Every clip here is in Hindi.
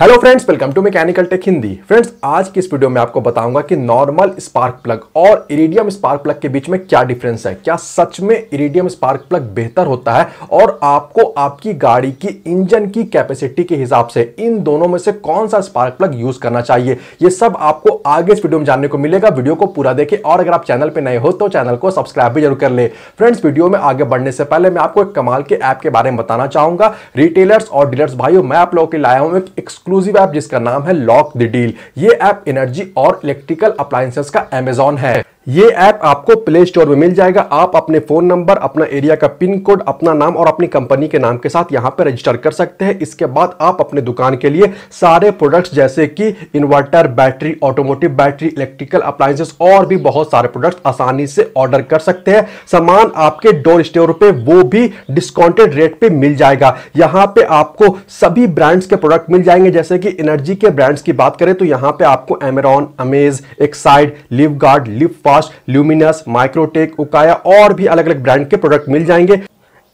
Hello friends, welcome to mechanical tech Hindi. Friends, आज की इस वीडियो में आपको बताऊंगा कि नॉर्मल स्पार्क प्लग और इरिडियम स्पार्क प्लग के बीच में क्या डिफरेंस है, क्या सच में इरिडियम स्पार्क प्लग बेहतर होता है और आपको आपकी गाड़ी की इंजन की कैपेसिटी के हिसाब से इन दोनों में से कौन सा स्पार्क प्लग यूज करना चाहिए, ये सब आपको आगे इस वीडियो में जानने को मिलेगा। वीडियो को पूरा देखें और अगर आप चैनल पर नए हो तो चैनल को सब्सक्राइब भी जरूर कर ले। फ्रेंड्स, वीडियो में आगे बढ़ने से पहले मैं आपको एक कमाल के ऐप के बारे में बताना चाहूंगा। रिटेलर्स और डीलर्स भाइयों, मैं आप लोगों के लाया हूं एक एक्सक्लूसिव ऐप जिसका नाम है लॉक द डील। ये ऐप एनर्जी और इलेक्ट्रिकल अप्लायंसेस का अमेज़न है। ये ऐप आपको प्ले स्टोर में मिल जाएगा। आप अपने फोन नंबर, अपना एरिया का पिन कोड, अपना नाम और अपनी कंपनी के नाम के साथ यहाँ पर रजिस्टर कर सकते हैं। इसके बाद आप अपने दुकान के लिए सारे प्रोडक्ट्स जैसे कि inverter, battery, automotive battery, electrical appliances और भी बहुत सारे प्रोडक्ट्स आसानी से ऑर्डर कर सकते हैं। सामान आपके डोर स्टोर पे, वो भी डिस्काउंटेड रेट पे मिल जाएगा। यहाँ पे आपको सभी ब्रांड्स के प्रोडक्ट मिल जाएंगे। जैसे कि एनर्जी के ब्रांड्स की बात करें तो यहाँ पे आपको एमेरॉन, अमेज़एक्साइड, लिवगार्ड, लिव लुमिनस, माइक्रोटेक, उकाया और भी अलग अलग ब्रांड के प्रोडक्ट मिल जाएंगे।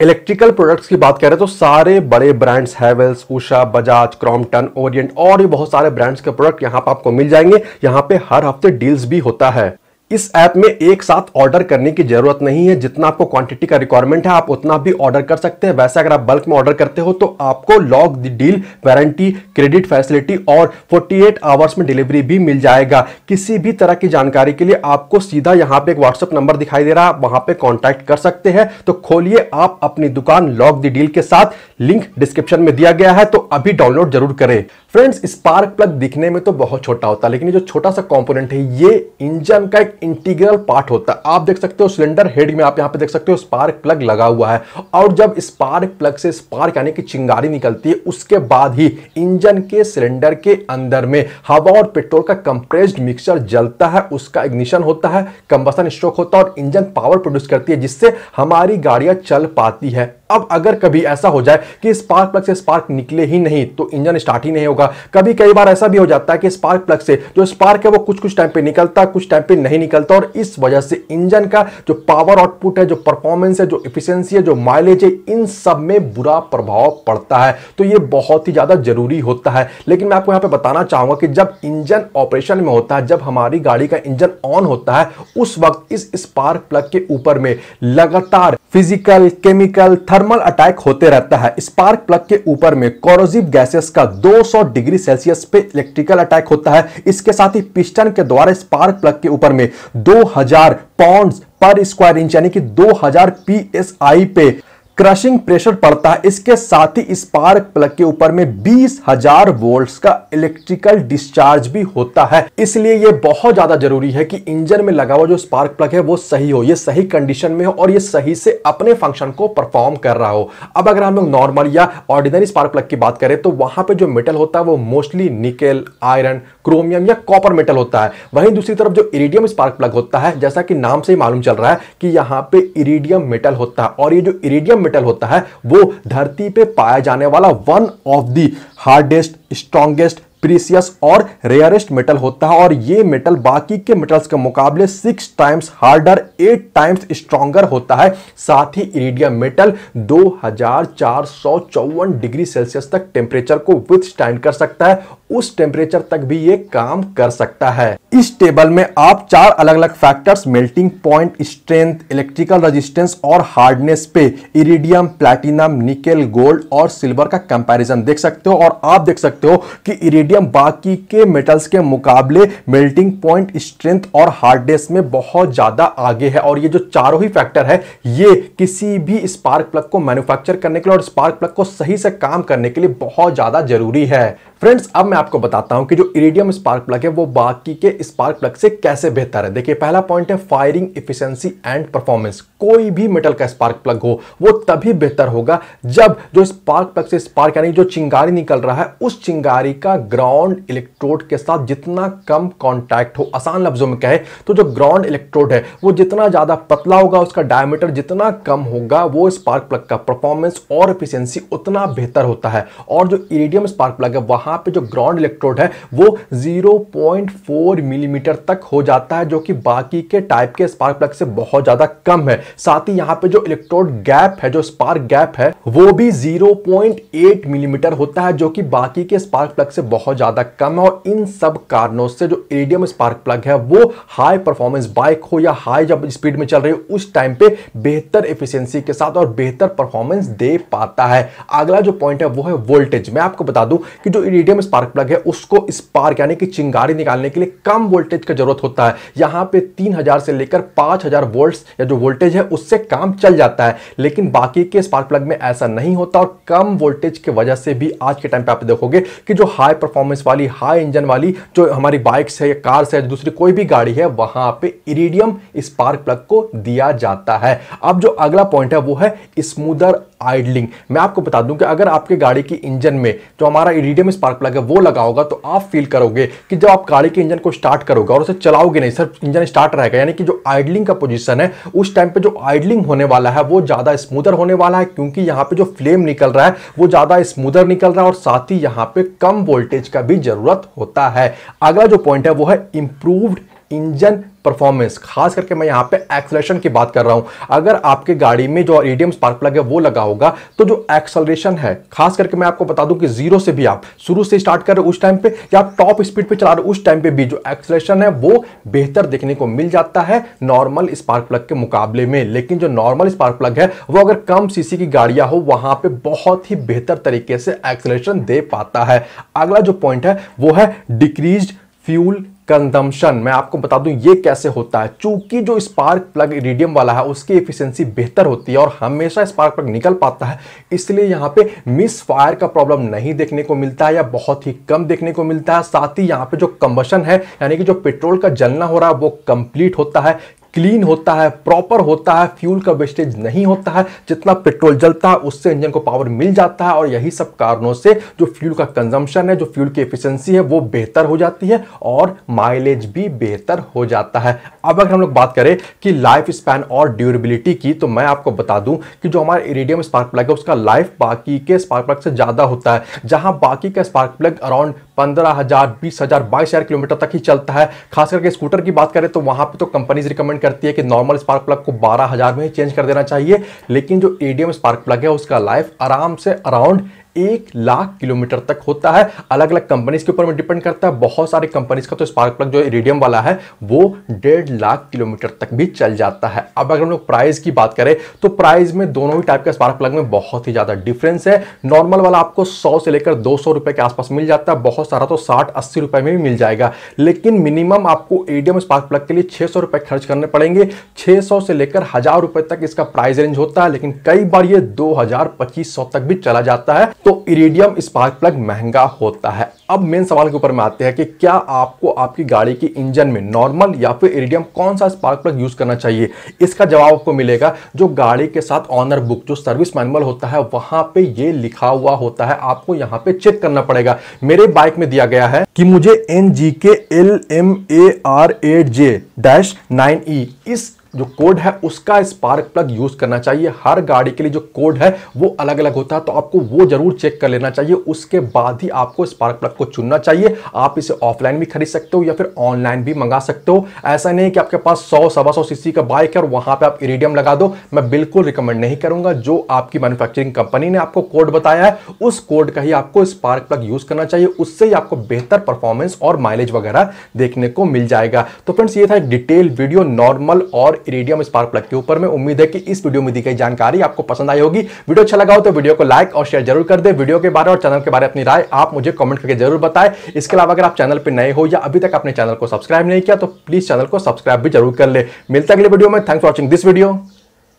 इलेक्ट्रिकल प्रोडक्ट्स की बात करें तो सारे बड़े brands Havells, Usha, Bajaj, Crompton, Orient और भी बहुत सारे ब्रांड्स के प्रोडक्ट यहां पर आपको मिल जाएंगे। यहां पे हर हफ्ते डील्स भी होता है। इस ऐप में एक साथ ऑर्डर करने की जरूरत नहीं है। जितना आपको क्वांटिटी का रिक्वायरमेंट है आप उतना भी ऑर्डर कर सकते हैं। वैसे अगर आप बल्क में ऑर्डर करते हो तो आपको lock the deal, warranty, credit facility और 48 आवर्स में डिलीवरी भी मिल जाएगा। किसी भी तरह की जानकारी के लिए आपको सीधा यहाँ पे एक व्हाट्सएप नंबर दिखाई दे रहा है, वहां पर कॉन्टैक्ट कर सकते हैं। तो खोलिए आप अपनी दुकान लॉक द डील के साथ। लिंक डिस्क्रिप्शन में दिया गया है, तो अभी डाउनलोड जरूर करें। फ्रेंड्स, स्पार्क प्लग दिखने में तो बहुत छोटा होता है, लेकिन जो छोटा सा कंपोनेंट है ये इंजन का एक इंटीग्रल पार्ट होता है। आप देख सकते हो सिलेंडर हेड में आप यहां पे देख सकते हो स्पार्क प्लग लगा हुआ है और जब स्पार्क प्लग से स्पार्क यानी कि चिंगारी निकलती है उसके बाद ही इंजन के सिलेंडर के अंदर में हवा और पेट्रोल का कंप्रेस्ड मिक्सचर जलता है, उसका इग्निशन होता है, कंबसन स्ट्रोक होता है और इंजन पावर प्रोड्यूस करती है जिससे हमारी गाड़ियां चल पाती है। अब अगर कभी ऐसा हो जाए कि स्पार्क प्लग से स्पार्क निकले ही नहीं तो इंजन स्टार्ट ही नहीं होगा। कभी कई बार ऐसा भी हो जाता है कि स्पार्क प्लग से जो स्पार्क है वो कुछ टाइम पे निकलता, कुछ टाइम पे नहीं निकलता और इस वजह से इंजन का जो पावर आउटपुट है, जो परफॉर्मेंस है, जो एफिशिएंसी है, जो माइलेज है, इन सब में बुरा प्रभाव पड़ता है। तो ये बहुत ही ज्यादा जरूरी होता है। लेकिन मैं आपको यहाँ पे बताना चाहूंगा कि जब इंजन ऑपरेशन में होता है, जब हमारी गाड़ी का इंजन ऑन होता है, उस वक्त इस स्पार्क प्लग के ऊपर में लगातार फिजिकल, केमिकल, थर्मल अटैक होते रहता है। स्पार्क प्लग के ऊपर में कोरोसिव गैसेस का 200 डिग्री सेल्सियस पे इलेक्ट्रिकल अटैक होता है। इसके साथ ही पिस्टन के द्वारा स्पार्क प्लग के ऊपर में 2000 पाउंड्स पर स्क्वायर इंच यानी कि 2000 पीएसआई पे क्रशिंग प्रेशर पड़ता है। इसके साथ ही स्पार्क प्लग के ऊपर में 20,000 वोल्ट्स का इलेक्ट्रिकल डिस्चार्ज भी होता है। इसलिए ये बहुत ज्यादा जरूरी है कि इंजन में लगा हुआ जो स्पार्क प्लग है वो सही हो, ये सही कंडीशन में हो और ये सही से अपने फंक्शन को परफॉर्म कर रहा हो। अब अगर हम लोग नॉर्मल या ऑर्डिनरी स्पार्क प्लग की बात करें तो वहां पर जो मेटल होता है वो मोस्टली निकेल, आयरन, क्रोमियम या कॉपर मेटल होता है। वहीं दूसरी तरफ जो इरिडियम स्पार्क प्लग होता है, जैसा कि नाम से ही मालूम चल रहा है कि यहाँ पे इरिडियम मेटल होता है और ये जो इरिडियम मेटल होता है वो धरती पे पाया जाने वाला one of the hardest, strongest, precious और रेयरेस्ट मेटल होता है और ये मेटल बाकी के मेटल्स के मुकाबले 6 टाइम्स हार्डर, 8 टाइम्स स्ट्रॉन्गर होता है। साथ ही इरिडियम मेटल 2454 डिग्री सेल्सियस तक टेम्परेचर को विथस्टैंड कर सकता है। उस टेम्परेचर तक भी ये काम कर सकता है। इस टेबल में आप 4 अलग अलग factors, melting point, strength, electrical resistance और हार्डनेस पे इरिडियम, प्लैटिनम, निकेल, गोल्ड और सिल्वर का कंपैरिजन देख सकते हो और आप देख सकते हो कि इरिडियम बाकी के मेटल्स के मुकाबले मेल्टिंग पॉइंट, स्ट्रेंथ और हार्डनेस में बहुत ज्यादा आगे है और ये जो चारों ही फैक्टर है ये किसी भी स्पार्क प्लग को मैन्युफैक्चर करने के लिए और स्पार्क प्लग को सही से काम करने के लिए बहुत ज्यादा जरूरी है। फ्रेंड्स, अब मैं आपको बताता हूं कि जो इरिडियम स्पार्क प्लग है वो बाकी के स्पार्क प्लग से कैसे बेहतर है। देखिए, पहला पॉइंट है फायरिंग एफिशिएंसी एंड परफॉर्मेंस। कोई भी मेटल का स्पार्क प्लग हो वो तभी बेहतर होगा जब जो स्पार्क प्लग से स्पार्क यानी जो चिंगारी निकल रहा है उस चिंगारी का ग्राउंड इलेक्ट्रोड के साथ जितना कम कॉन्टैक्ट हो। आसान लफ्जों में कहे तो जो ग्राउंड इलेक्ट्रोड है वो जितना ज्यादा पतला होगा, उसका डायमीटर जितना कम होगा, वो स्पार्क प्लग का परफॉर्मेंस और एफिशिएंसी उतना बेहतर होता है। और जो इरिडियम स्पार्क प्लग है वहां यहाँ पे जो ग्राउंड इलेक्ट्रोड है वो 0.4 मिलीमीटर तक हो जाता है, जो कि बाकी के टाइप के स्पार्क प्लग से बहुत ज्यादा कम है। साथ ही यहाँ पे जो इलेक्ट्रोड गैप है, जो स्पार्क गैप है, वो भी 0.8 मिलीमीटर होता है, जो कि बाकी के स्पार्क प्लग से बहुत ज्यादा कम है। और इन सब कारणों से जो इरिडियम स्पार्क प्लग है वो हाई परफॉर्मेंस बाइक हो या हाई जब स्पीड में चल रही हो उस टाइम पे बेहतर एफिशिएंसी के साथ और बेहतर परफॉर्मेंस दे पाता है। अगला जो पॉइंट है वो है वोल्टेज। मैं आपको बता दूं कि जो इरिडियम स्पार्क प्लग है उसको स्पार्क यानी कि चिंगारी निकालने के लिए कम वोल्टेज की जरूरत होता है। यहां पे 3000 से लेकर 5000 वोल्ट्स या जो वोल्टेज है उससे काम चल जाता है, लेकिन बाकी के स्पार्क प्लग में ऐसा नहीं होता। और कम वोल्टेज की वजह से भी आज के टाइम पे आप देखोगे कि जो हाई परफॉर्मेंस वाली हाई इंजन वाली जो हमारी बाइक्स है या कार्स है दूसरी कोई भी गाड़ी है वहां पे इरिडियम स्पार्क प्लग को दिया जाता है। अब जो अगला पॉइंट है वो है स्मूदर आइडलिंग। मैं आपको बता दूं कि अगर आपके गाड़ी की इंजन में जो हमारा इरिडियम स्पार्क प्लग है वो लगा होगा तो आप फील करोगे कि जब आप गाड़ी के इंजन को स्टार्ट करोगे और उसे चलाओगे नहीं, सिर्फ इंजन स्टार्ट रहेगा, यानी कि जो आइडलिंग का पोजीशन है उस टाइम पे जो आइडलिंग होने वाला है वो ज्यादा स्मूदर होने वाला है, क्योंकि यहाँ पे जो फ्लेम निकल रहा है वो ज्यादा स्मूदर निकल रहा है। और साथ ही यहाँ पे कम वोल्टेज का भी जरूरत होता है। अगला जो पॉइंट है वो है इंप्रूव्ड इंजन परफॉर्मेंस। खास करके मैं यहाँ पे एक्सेलरेशन की बात कर रहा हूँ। अगर आपके गाड़ी में जो इरिडियम स्पार्क प्लग है वो लगा होगा तो जो एक्सेलरेशन है, खास करके मैं आपको बता दूं कि जीरो से भी आप शुरू से स्टार्ट कर रहे हो उस टाइम पे या आप टॉप स्पीड पे चला रहे हो उस टाइम पे भी जो एक्सेलरेशन है वो बेहतर देखने को मिल जाता है नॉर्मल स्पार्क प्लग के मुकाबले में। लेकिन जो नॉर्मल स्पार्क प्लग है वो अगर कम सीसी की गाड़ियां हो वहां पर बहुत ही बेहतर तरीके से एक्सेलरेशन दे पाता है। अगला जो पॉइंट है वो है डिक्रीज फ्यूल कंजम्पशन। मैं आपको बता दूं ये कैसे होता है। चूंकि जो स्पार्क प्लग इरिडियम वाला है उसकी एफिशिएंसी बेहतर होती है और हमेशा स्पार्क प्लग निकल पाता है, इसलिए यहाँ पे मिस फायर का प्रॉब्लम नहीं देखने को मिलता है या बहुत ही कम देखने को मिलता है। साथ ही यहाँ पे जो कंबशन है यानी कि जो पेट्रोल का जलना हो रहा है वो कंप्लीट होता है, क्लीन होता है, प्रॉपर होता है, फ्यूल का वेस्टेज नहीं होता है। जितना पेट्रोल जलता है उससे इंजन को पावर मिल जाता है और यही सब कारणों से जो फ्यूल का कंजम्पशन है, जो फ्यूल की एफिशिएंसी है वो बेहतर हो जाती है और माइलेज भी बेहतर हो जाता है। अब अगर हम लोग बात करें कि लाइफ स्पैन और ड्यूरेबिलिटी की, तो मैं आपको बता दूं कि जो हमारा इरिडियम स्पार्क प्लग है उसका लाइफ बाकी के स्पार्क प्लग से ज़्यादा होता है। जहाँ बाकी का स्पार्क प्लग अराउंड 15,000, 20,000, 22,000 किलोमीटर तक ही चलता है। खास करके स्कूटर की बात करें तो वहाँ पे तो कंपनीज रिकमेंड करती है कि नॉर्मल स्पार्क प्लग को 12,000 में ही चेंज कर देना चाहिए। लेकिन जो इरिडियम स्पार्क प्लग है उसका लाइफ आराम से अराउंड 1 लाख किलोमीटर तक होता है। अलग अलग कंपनीज के ऊपर में डिपेंड करता है। बहुत सारी कंपनीज का तो स्पार्क प्लग जो इरिडियम वाला है वो 1.5 लाख किलोमीटर तक भी चल जाता है। अब अगर हम लोग प्राइस की बात करें तो प्राइस में दोनों ही टाइप के स्पार्क प्लग में बहुत ही ज़्यादा डिफरेंस है। नॉर्मल वाला आपको 100 से लेकर 200 रुपये के आसपास मिल जाता है, बहुत सारा तो 60-80 रुपये में भी मिल जाएगा। लेकिन मिनिमम आपको इरिडियम स्पार्क प्लग के लिए 600 रुपये खर्च करने पड़ेंगे। 600 से लेकर 1000 रुपये तक इसका प्राइस रेंज होता है, लेकिन कई बार ये 2000-2500 तक भी चला जाता है। तो इरिडियम स्पार्क प्लग महंगा होता है। अब मेन सवाल के ऊपर में आते हैं कि क्या आपको आपकी गाड़ी की इंजन में नॉर्मल या फिर इरिडियम कौन सा स्पार्क प्लग यूज करना चाहिए। इसका जवाब आपको मिलेगा जो गाड़ी के साथ ऑनर बुक, जो सर्विस मैनुअल होता है वहां पे ये लिखा हुआ होता है। आपको यहां पे चेक करना पड़ेगा। मेरे बाइक में दिया गया है कि मुझे NGK LMAR AT J-9E इस जो कोड है उसका स्पार्क प्लग यूज करना चाहिए। हर गाड़ी के लिए जो कोड है वो अलग अलग होता है, तो आपको वो जरूर चेक कर लेना चाहिए। उसके बाद ही आपको स्पार्क प्लग को चुनना चाहिए। आप इसे ऑफलाइन भी खरीद सकते हो या फिर ऑनलाइन भी मंगा सकते हो। ऐसा नहीं कि आपके पास 100-125 सीसी का बाइक है और वहां पे आप इरिडियम लगा दो। मैं बिल्कुल रिकमेंड नहीं करूंगा। जो आपकी मैन्युफैक्चरिंग कंपनी ने आपको कोड बताया है उस कोड का ही आपको स्पार्क प्लग यूज करना चाहिए। उससे ही आपको बेहतर परफॉर्मेंस और माइलेज वगैरह देखने को मिल जाएगा। तो फ्रेंड्स ये था एक डिटेल वीडियो नॉर्मल और इरिडियम स्पार्क प्लग के ऊपर में। उम्मीद है कि इस वीडियो में दी गई जानकारी आपको पसंद आई होगी। वीडियो अच्छा लगा हो तो वीडियो को लाइक और शेयर जरूर कर दे। वीडियो के बारे और चैनल के बारे में अपनी राय आप मुझे कमेंट करके जरूर बताएं। इसके अलावा अगर आप चैनल पर नए हो या अभी तक आपने चैनल को सब्सक्राइब नहीं किया तो प्लीज चैनल को सब्सक्राइब भी जरूर कर ले। मिलते हैं अगले वीडियो में। Thanks for watching this video.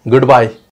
Good bye.